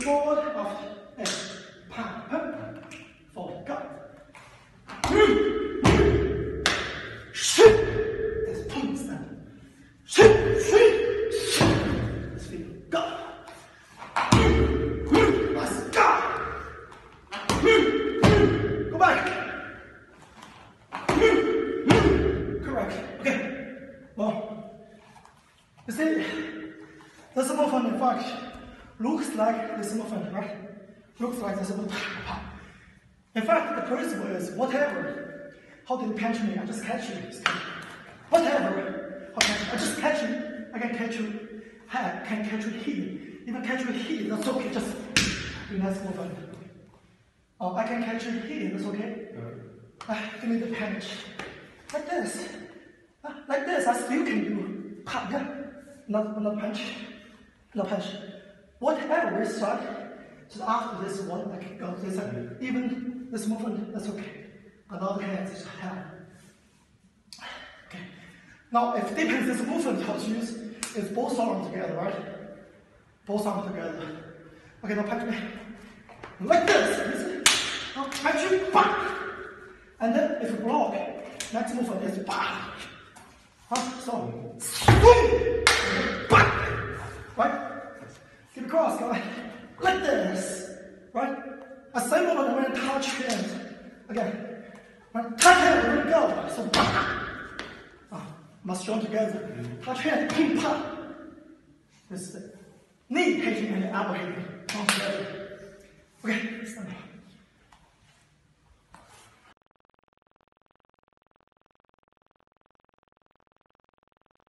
quarter of a pound up for God. Move, shake. That's constant. Shake, shake, shake. That's for God. Move, move. That's God. Move, move. Go back. Move, move. Correct. Okay. Well, you see, the symbol of an infarction looks like this movement, right? Looks like this movement. In fact, the principle is whatever. How do you catch me? I just catch you. Whatever. Okay, I just catch you. I can catch you. I can catch you here. If I catch you here, that's okay. Just do nice movement. Oh, I can catch you here. That's okay. Give me the punch. Like this. Like this. I still can do. Yeah. Not punch. Not punch. Whatever is right, so after this one, I can go to this side. Even this movement, that's okay. Another hand is held. Okay. Now, if deepens this movement, how to use is both arms together, right? Both arms together. Okay, now punch me. Like this. Now punch you, bang. And then if you block, next movement is bang. So, boom, bang. Right? Keep across, go like, this, right? A same moment when I touch hand, again, when I touch hand, when I go, so must join together. Touch hand, ping pop. This knee hitting and elbow hitting, join together. Okay, stand up.